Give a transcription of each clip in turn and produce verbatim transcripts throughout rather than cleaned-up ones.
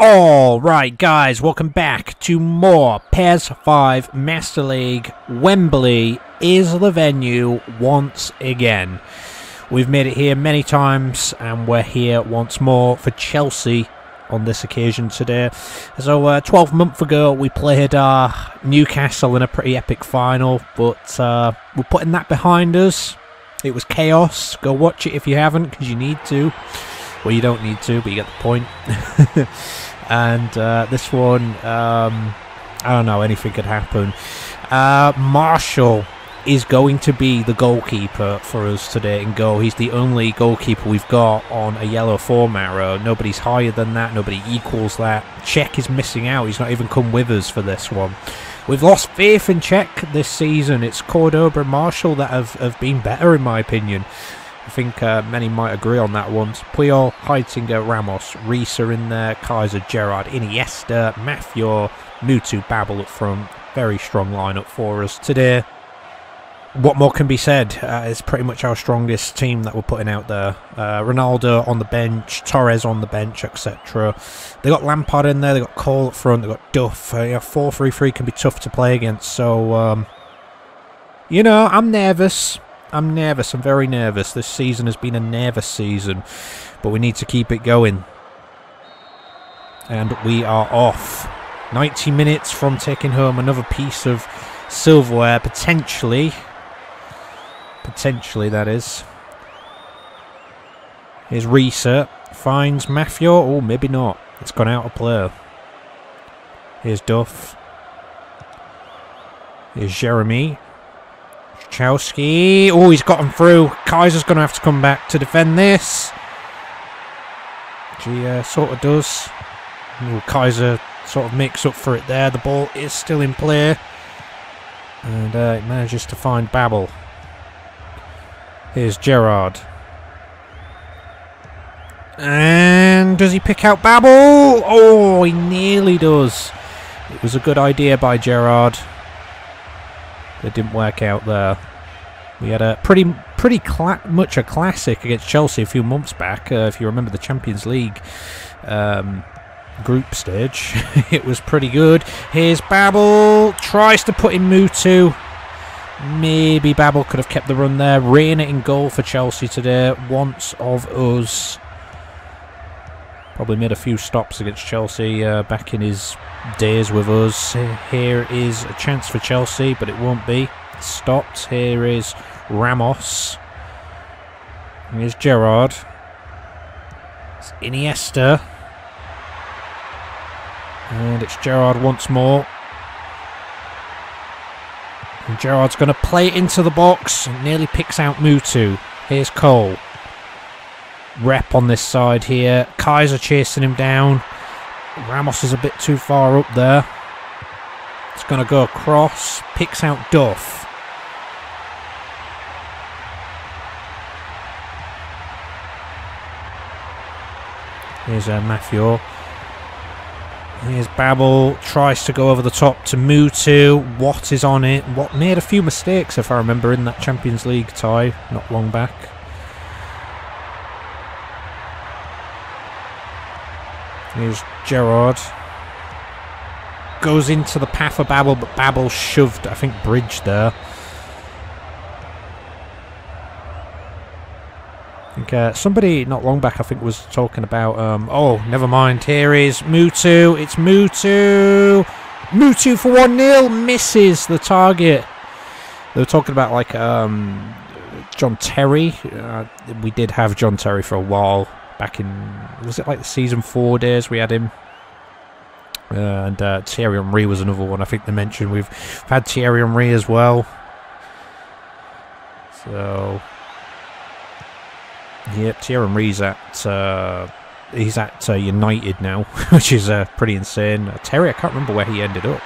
Alright guys, welcome back to more P E S five Master League. Wembley is the venue once again. We've made it here many times and we're here once more for Chelsea on this occasion today. So uh, twelve months ago we played uh, Newcastle in a pretty epic final, but uh, we're putting that behind us. It was chaos. Go watch it if you haven't, because you need to. Well, you don't need to, but you get the point. And uh, this one, um, I don't know, anything could happen. Uh, Marshall is going to be the goalkeeper for us today in goal. He's the only goalkeeper we've got on a yellow form arrow. Nobody's higher than that. Nobody equals that. Čech is missing out. He's not even come with us for this one. We've lost faith in Czech this season. It's Cordoba and Marshall that have, have been better, in my opinion. I think uh, many might agree on that one. Puyol, Heitinger, Ramos, Riise are in there, Kaiser, Gerrard, Iniesta, Mathieu, Mutu, Babel up front. Very strong lineup for us today. What more can be said? Uh, it's pretty much our strongest team that we're putting out there. Uh, Ronaldo on the bench, Torres on the bench, et cetera. They got Lampard in there, they got Cole up front, they got Duff. Uh, yeah, four three three can be tough to play against. So, um, you know, I'm nervous. I'm nervous, I'm very nervous. This season has been a nervous season, but we need to keep it going. And we are off. ninety minutes from taking home another piece of silverware, potentially. Potentially, that is. Here's Riise. Finds Mathieu. Oh, maybe not. It's gone out of play. Here's Duff. Here's Jeremy. Chelsea. Oh, he's got him through. Kaiser's going to have to come back to defend this. He uh, sort of does. Ooh, Kaiser sort of makes up for it there. The ball is still in play. And uh, it manages to find Babel. Here's Gerrard. And does he pick out Babel? Oh, he nearly does. It was a good idea by Gerrard. It didn't work out there. We had a pretty pretty much a classic against Chelsea a few months back. Uh, if you remember the Champions League um, group stage, it was pretty good. Here's Babel. Tries to put in Mutu. Maybe Babel could have kept the run there. Reina in goal for Chelsea today. Once of us. Probably made a few stops against Chelsea uh, back in his days with us. Here is a chance for Chelsea, but it won't be. It's stopped. Here is Ramos. Here's Gerrard. It's Iniesta. And it's Gerrard once more. And Gerrard's going to play it into the box. And nearly picks out Mutu. Here's Cole. Rep on this side here. Kaiser chasing him down. Ramos is a bit too far up there. It's going to go across. Picks out Duff. Here's uh, Mathieu. Here's Babel. Tries to go over the top to Mutu. Watt is on it. Watt made a few mistakes, if I remember, in that Champions League tie not long back. Here's Gerrard. Goes into the path of Babel, but Babel shoved, I think, Bridge there. I think, uh, somebody not long back, I think, was talking about... Um, oh, never mind. Here is Mutu. It's Mutu. Mutu for one nil. Misses the target. They were talking about, like, um, John Terry. Uh, we did have John Terry for a while. Back in, was it like the season four days we had him? Uh, and uh, Thierry Henry was another one I think they mentioned. We've had Thierry Henry as well. So, yeah, Thierry Henry's at, uh, he's at uh, United now, which is uh, pretty insane. Uh, Terry, I can't remember where he ended up.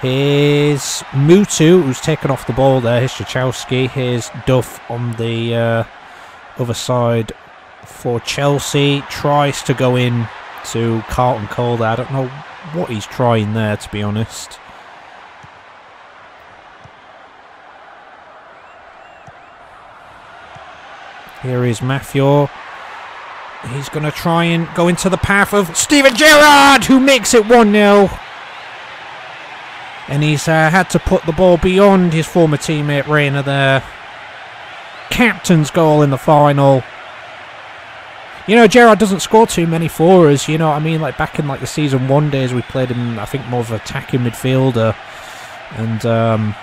Here's Mutu, who's taken off the ball there. Here's Čechowski. Here's Duff on the... Uh, other side for Chelsea. Tries to go in to Carlton Cole there. I don't know what he's trying there, to be honest. Here is Mathieu. He's going to try and go into the path of Steven Gerrard, who makes it one nil. And he's uh, had to put the ball beyond his former teammate Reina there. Captain's goal in the final. You know, Gerrard doesn't score too many for us, you know what I mean? Like back in like the season one days, we played him, I think, more of an attacking midfielder. And um,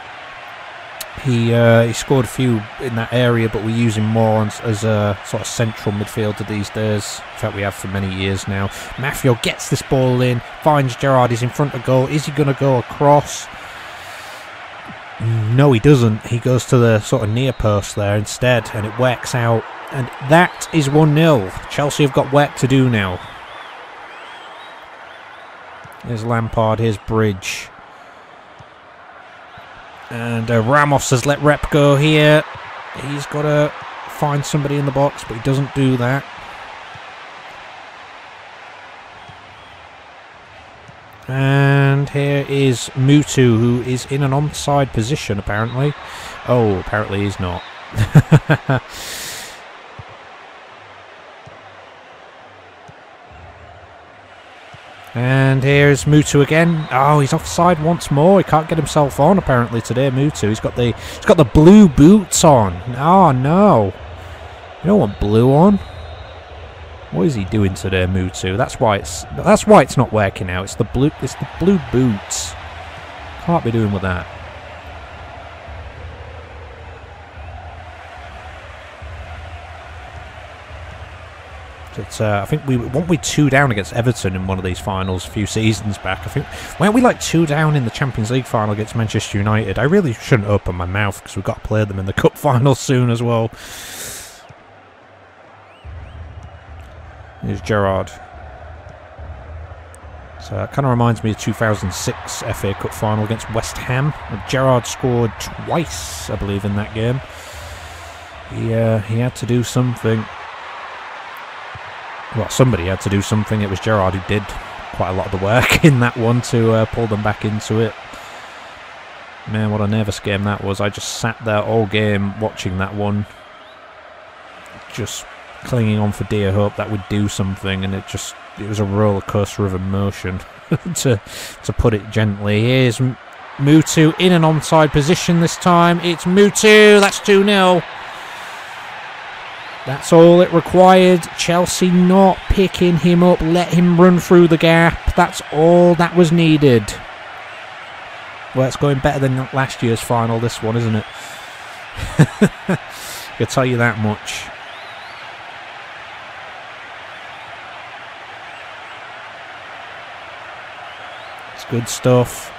he uh, he scored a few in that area, but we use him more as a sort of central midfielder these days. In fact, we have for many years now. Mathieu gets this ball in, finds Gerrard, he's in front of goal. Is he going to go across? No, he doesn't. He goes to the sort of near post there instead, and it works out. And that is one nil. Chelsea have got work to do now. Here's Lampard, here's Bridge. And uh, Ramos has let Rep go here. He's got to find somebody in the box, but he doesn't do that. And here is Mutu, who is in an onside position, apparently. Oh, apparently he's not. And here's Mutu again. Oh, he's offside once more. He can't get himself on apparently today, Mutu. He's got the he's got the blue boots on. Oh no. You don't want blue on. What is he doing today, Mutu? That's why it's that's why it's not working out. It's the blue it's the blue boots. Can't be doing with that. But, uh, I think we weren't we two down against Everton in one of these finals a few seasons back. I think weren't we like two down in the Champions League final against Manchester United? I really shouldn't open my mouth because we've got to play them in the cup final soon as well. Here's Gerrard. So it kind of reminds me of two thousand six F A Cup final against West Ham. Gerrard scored twice, I believe, in that game. He uh, he had to do something. Well, somebody had to do something. It was Gerrard who did quite a lot of the work in that one to uh, pull them back into it. Man, what a nervous game that was. I just sat there all game watching that one. Just clinging on for dear hope that would do something, and it just it was a roller coaster of emotion, to, to put it gently. Here's Mutu in an onside position this time. It's Mutu. That's two nil. That's all it required. Chelsea not picking him up. Let him run through the gap. That's all that was needed. Well, it's going better than last year's final, this one, isn't it? I'll tell you that much. It's good stuff.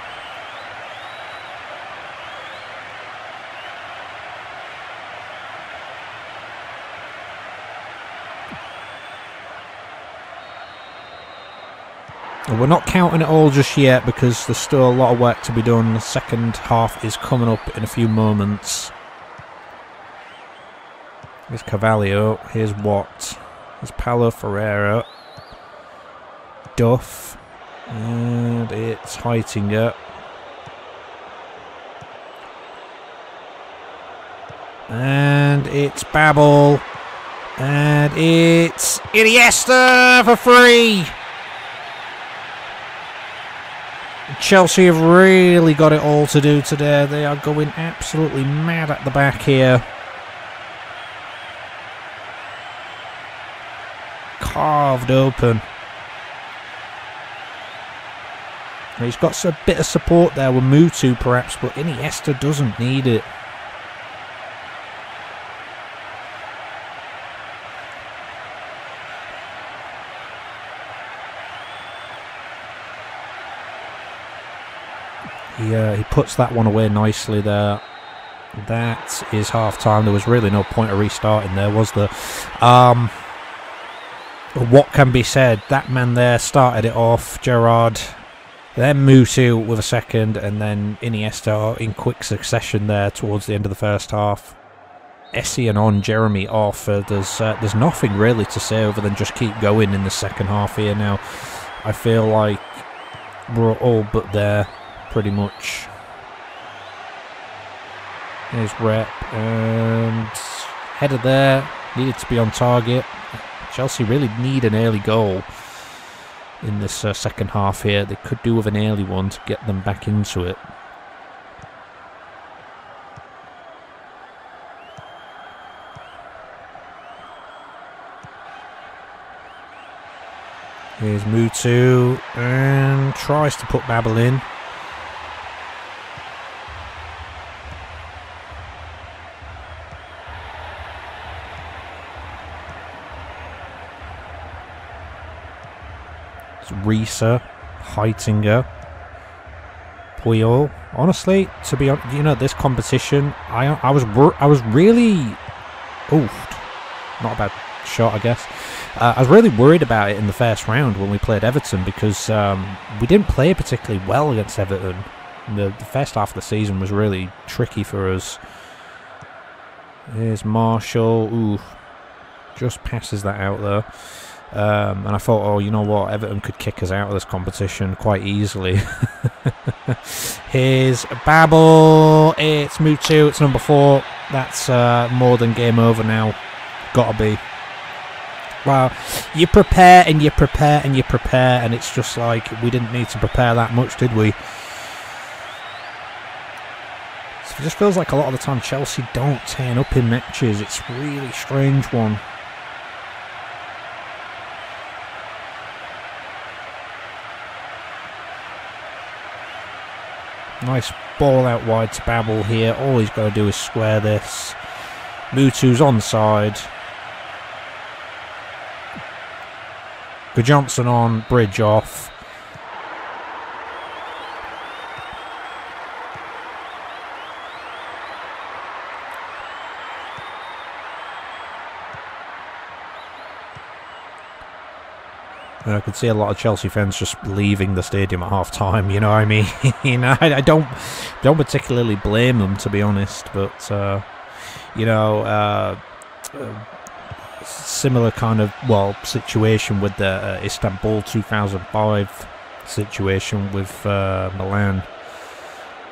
We're not counting it all just yet because there's still a lot of work to be done. The second half is coming up in a few moments. Here's Carvalho. Here's Watt. Here's Paulo Ferreira. Duff. And it's Heitinger. And it's Babel. And it's Iniesta for free! Chelsea have really got it all to do today. They are going absolutely mad at the back here. Carved open. Now he's got a bit of support there with Mutu perhaps, but Iniesta doesn't need it. He, uh, he puts that one away nicely there. That is half-time. There was really no point of restarting there, was there? Um, what can be said? That man there started it off, Gerrard. Then Mutu with a second, and then Iniesta in quick succession there towards the end of the first half. Essien on, Jeremy off. Uh, there's, uh, there's nothing really to say other than just keep going in the second half here now. I feel like we're all but there. Pretty much. There's Rep and header there. Needed to be on target. Chelsea really need an early goal in this uh, second half here. They could do with an early one to get them back into it. Here's Mutu, and tries to put Babel in. It's Riise, Heitinger, Puyol. Honestly, to be honest, you know, this competition, I I was I was really oofed. Not a bad shot, I guess. Uh, I was really worried about it in the first round when we played Everton, because um, we didn't play particularly well against Everton. The, the first half of the season was really tricky for us. Here's Marshall. Ooh, just passes that out there. Um, and I thought, oh, you know what? Everton could kick us out of this competition quite easily. Here's Babel. It's Mutu. It's number four. That's uh, more than game over now. Gotta be. Wow, you prepare and you prepare and you prepare, and it's just like we didn't need to prepare that much, did we? So it just feels like a lot of the time Chelsea don't turn up in matches. It's a really strange one. Nice ball out wide to Babel here. All he's got to do is square this. Mutu's onside. Johnson on, Bridge off. I could see a lot of Chelsea fans just leaving the stadium at half time, you know what I mean? I don't don't particularly blame them, to be honest, but uh, you know, uh, uh, similar kind of, well, situation with the uh, Istanbul two thousand five situation with uh, Milan,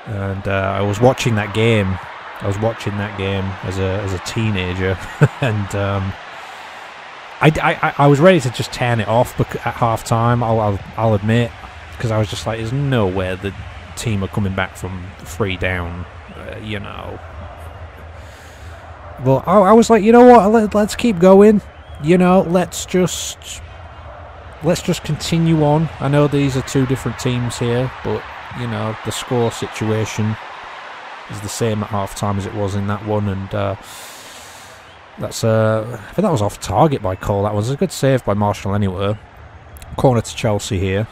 and uh, I was watching that game. I was watching that game as a as a teenager, and um, I, I I was ready to just turn it off at half time. I'll I'll, I'll admit, because I was just like, there's no way the team are coming back from three down, uh, you know. Well, I was like, you know what? Let's keep going. You know, let's just let's just continue on. I know these are two different teams here, but you know, the score situation is the same at half time as it was in that one, and uh, that's uh, I think that was off target by Cole. That was a good save by Marshall anyway. Corner to Chelsea here,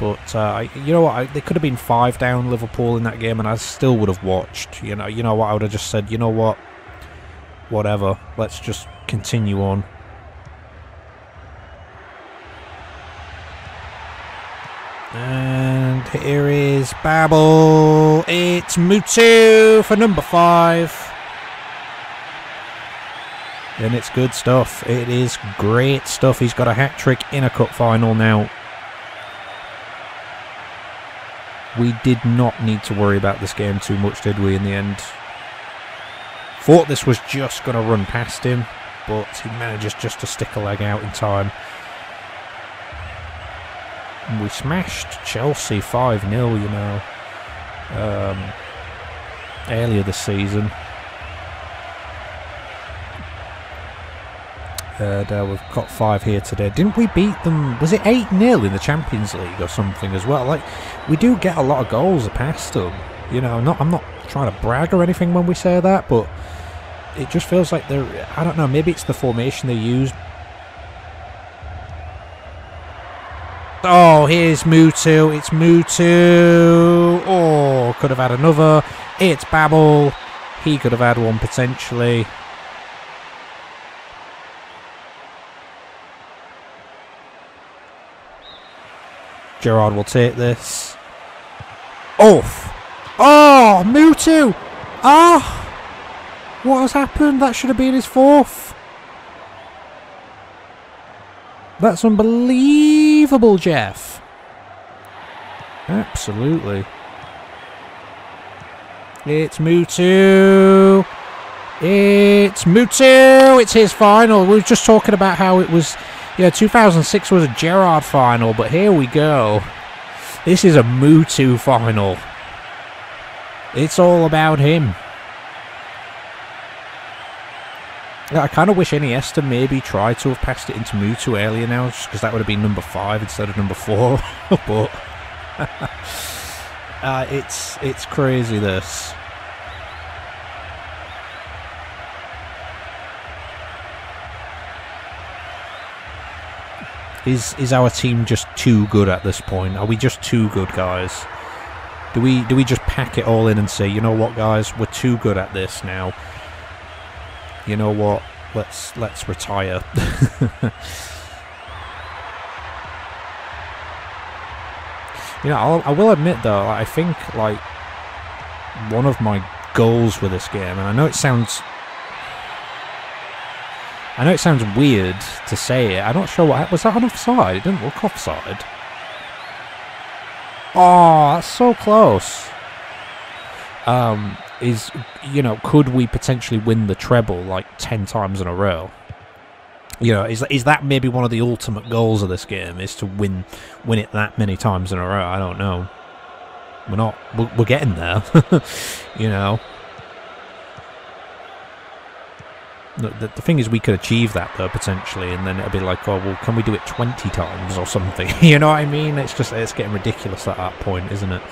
but uh, you know what? I, they could have been five down Liverpool in that game, and I still would have watched. You know, you know what? I would have just said, you know what? Whatever. Let's just continue on. And here is Babel. It's Mutu for number five. And it's good stuff. It is great stuff. He's got a hat trick in a cup final now. We did not need to worry about this game too much, did we, in the end? Thought this was just going to run past him, but he manages just to stick a leg out in time. And we smashed Chelsea five nil, you know, um, earlier this season. And uh, we've got five here today. Didn't we beat them? Was it eight nil in the Champions League or something as well? Like, we do get a lot of goals past them. You know, not I'm not trying to brag or anything when we say that, but it just feels like they're, I don't know, maybe it's the formation they use. Oh, here's Mutu. It's Mutu. Oh, could have had another. It's Babel. He could have had one potentially. Gerrard will take this. Off! Oh! Mutu! Ah! What has happened? That should have been his fourth. That's unbelievable, Jeff. Absolutely. It's Mutu. It's Mutu. It's his final. We were just talking about how it was, you know, two thousand six was a Gerrard final, but here we go. This is a Mutu final. It's all about him. I kind of wish Iniesta maybe tried to have passed it into Mutu earlier now, just because that would have been number five instead of number four. But uh, it's it's crazy, this. Is is our team just too good at this point? Are we just too good, guys? Do we do we just pack it all in and say, you know what, guys, we're too good at this now? You know what? Let's let's retire. You know, I'll, I will admit though, I think like one of my goals for this game, and I know it sounds, I know it sounds weird to say it. I'm not sure what was that on offside. It didn't look offside. Oh, that's so close. Um. Is, you know, could we potentially win the treble like ten times in a row? You know, is is that maybe one of the ultimate goals of this game, is to win win it that many times in a row? I don't know. We're not. We're, we're getting there. You know. The, the, the thing is, we could achieve that though potentially, and then it'll be like, oh well, can we do it twenty times or something? You know what I mean? It's just it's getting ridiculous at that point, isn't it?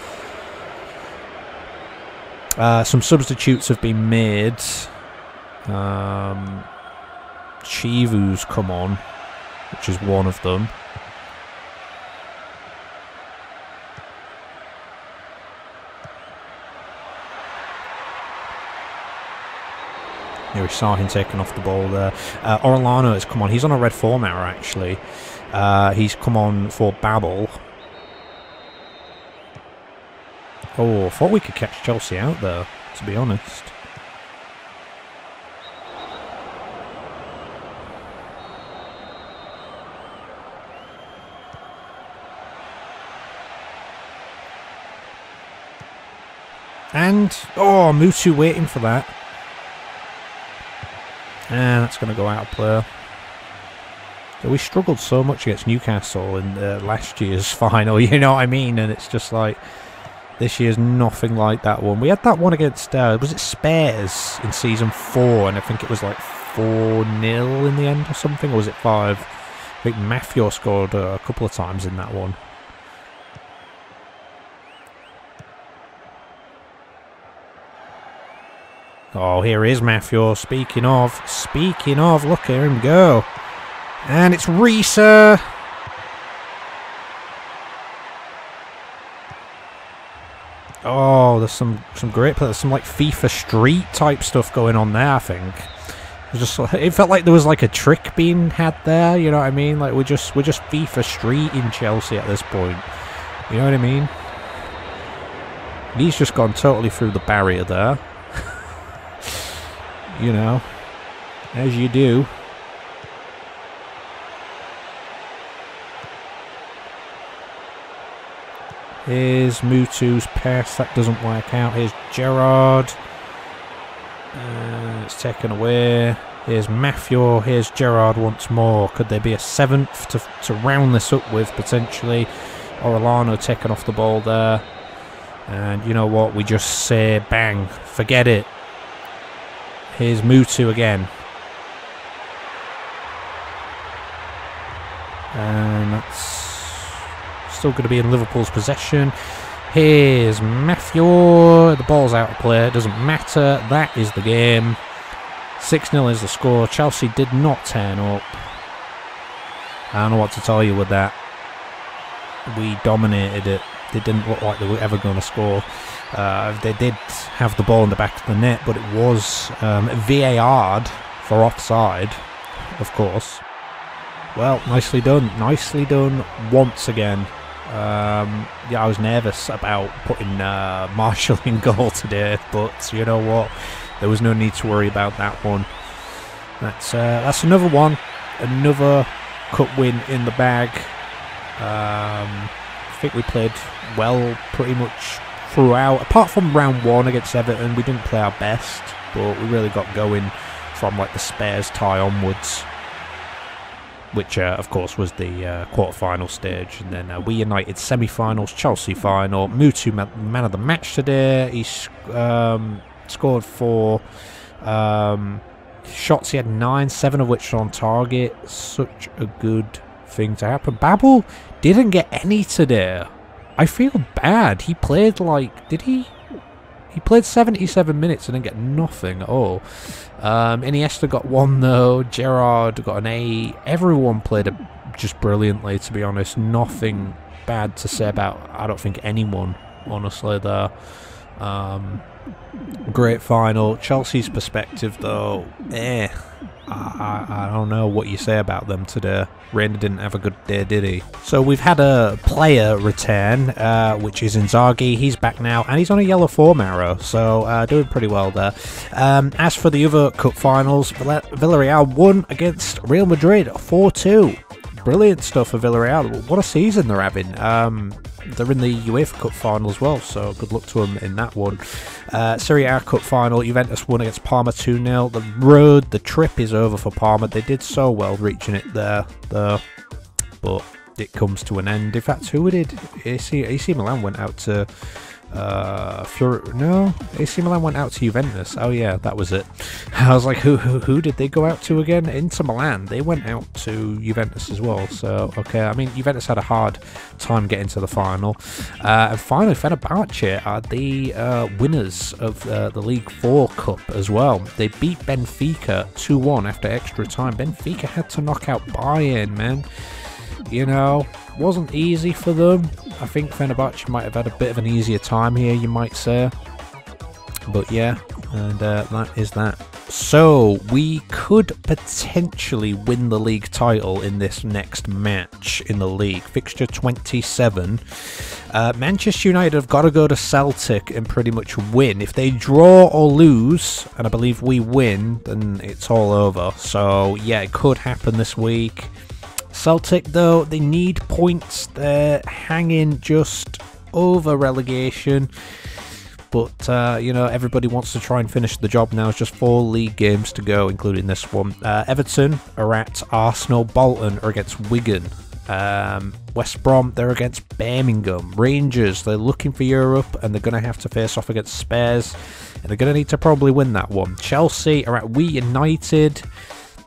Uh, some substitutes have been made. Um, Chivu's come on, which is one of them. Yeah, we saw him taking off the ball there. Uh, Orellano has come on. He's on a red form hour, actually. Uh, he's come on for Babel. Oh, I thought we could catch Chelsea out there, to be honest. And, oh, Mutu waiting for that. And that's going to go out of play. So we struggled so much against Newcastle in uh, last year's final, you know what I mean? And it's just like... This year's nothing like that one. We had that one against, uh, was it Spares in season four? And I think it was like four nil in the end or something. Or was it five? I think Mathieu scored uh, a couple of times in that one. Oh, here is Mathieu. Speaking of, speaking of, look at him go. And it's Riise. Oh, there's some some great players, some like FIFA Street type stuff going on there. I think it just it felt like there was like a trick being had there. You know what I mean? Like we're just we're just FIFA Street in Chelsea at this point. You know what I mean? He's just gone totally through the barrier there. You know, as you do. Here's Mutu's pass. That doesn't work out. Here's Gerrard. Uh, it's taken away. Here's Mathieu. Here's Gerrard once more. Could there be a seventh to, to round this up with, potentially? Orellano taking off the ball there. And you know what? We just say bang. Forget it. Here's Mutu again. And that's... still going to be in Liverpool's possession. Here's Mathieu. The ball's out of play. It doesn't matter. That is the game. six nil is the score. Chelsea did not turn up. I don't know what to tell you with that. We dominated it. They didn't look like they were ever going to score. Uh, they did have the ball in the back of the net, but it was um, V A R'd for offside, of course. Well, nicely done. Nicely done once again. Um, yeah, I was nervous about putting uh, Marshall in goal today, but you know what? There was no need to worry about that one. That's uh, that's another one, another cup win in the bag. Um, I think we played well pretty much throughout, apart from round one against Everton. We didn't play our best, but we really got going from like the spares tie onwards, which uh, of course was the uh, quarter-final stage. And then uh, we United semi-finals, Chelsea final. Mutu, man of the match today. He sc um, scored four um, shots. He had nine, seven of which were on target. Such a good thing to happen. Babel didn't get any today. I feel bad. He played like, did he? He played seventy-seven minutes and didn't get nothing at all. Um, Iniesta got one though. Gerrard got an eight. Everyone played a, just brilliantly, to be honest. Nothing bad to say about, I don't think, anyone, honestly, there. Um, great final. Chelsea's perspective though, eh. I, I, I don't know what you say about them today. Reina didn't have a good day, did he? So we've had a player return, uh, which is Inzaghi. He's back now, and he's on a yellow form arrow, so uh, doing pretty well there. Um, as for the other cup finals, Villarreal won against Real Madrid four two. Brilliant stuff for Villarreal. What a season they're having. Um, they're in the UEFA Cup final as well, so good luck to them in that one. Uh, Serie A Cup final, Juventus won against Parma two nil. The road, the trip is over for Parma. They did so well reaching it there, though, but it comes to an end. In fact, who did? A C, A C Milan went out to... Uh, Fleur no, A C Milan went out to Juventus. Oh yeah, that was it. I was like, who, who, who did they go out to again? Inter Milan. They went out to Juventus as well. So okay, I mean, Juventus had a hard time getting to the final. Uh, and finally, Fenerbahce are the uh, winners of uh, the League Four Cup as well. They beat Benfica two one after extra time. Benfica had to knock out Bayern, man. You know, wasn't easy for them. I think Fenerbahce might have had a bit of an easier time here, you might say. But yeah, and uh, that is that. So we could potentially win the league title in this next match in the league. Fixture twenty-seven. Uh, Manchester United have got to go to Celtic and pretty much win. If they draw or lose, and I believe we win, then it's all over. So yeah, it could happen this week. Celtic though, they need points. They're hanging just over relegation, but uh, you know, everybody wants to try and finish the job now. It's just four league games to go, including this one. uh, Everton are at Arsenal, Bolton are against Wigan, um, West Brom, they're against Birmingham, Rangers, they're looking for Europe and they're going to have to face off against Spurs, and they're going to need to probably win that one. Chelsea are at We United.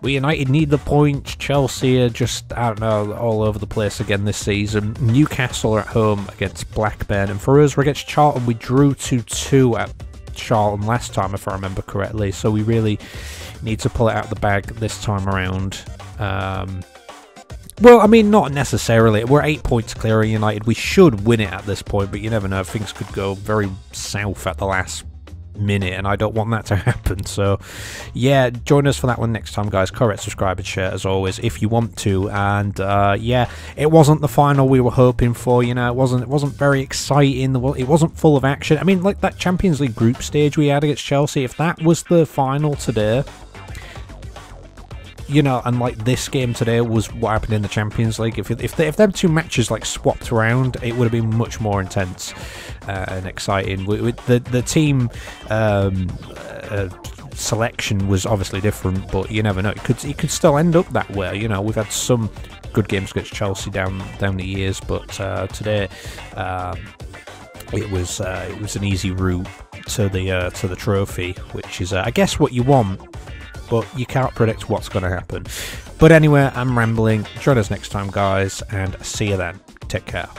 We United need the points. Chelsea are just, I don't know, all over the place again this season. Newcastle are at home against Blackburn. And for us, we're against Charlton. We drew two two at Charlton last time, if I remember correctly. So we really need to pull it out of the bag this time around. Um, well, I mean, not necessarily. We're eight points clear of United. We should win it at this point, but you never know. Things could go very south at the last minute, and I don't want that to happen. So yeah, join us for that one next time, guys. Correct, subscribe and share as always if you want to. And uh yeah, it wasn't the final we were hoping for, you know. It wasn't it wasn't very exciting. It wasn't full of action. I mean, like that Champions League group stage we had against Chelsea, if that was the final today, you know, and like this game today was what happened in the Champions League. If if, they, if them two matches like swapped around, it would have been much more intense uh, and exciting. We, we, the the team um, uh, selection was obviously different, but you never know. It could it could still end up that way. You know, we've had some good games against Chelsea down down the years, but uh, today um, it was uh, it was an easy route to the uh, to the trophy, which is uh, I guess what you want. But you can't predict what's going to happen. But anyway, I'm rambling. Join us next time, guys, and see you then. Take care.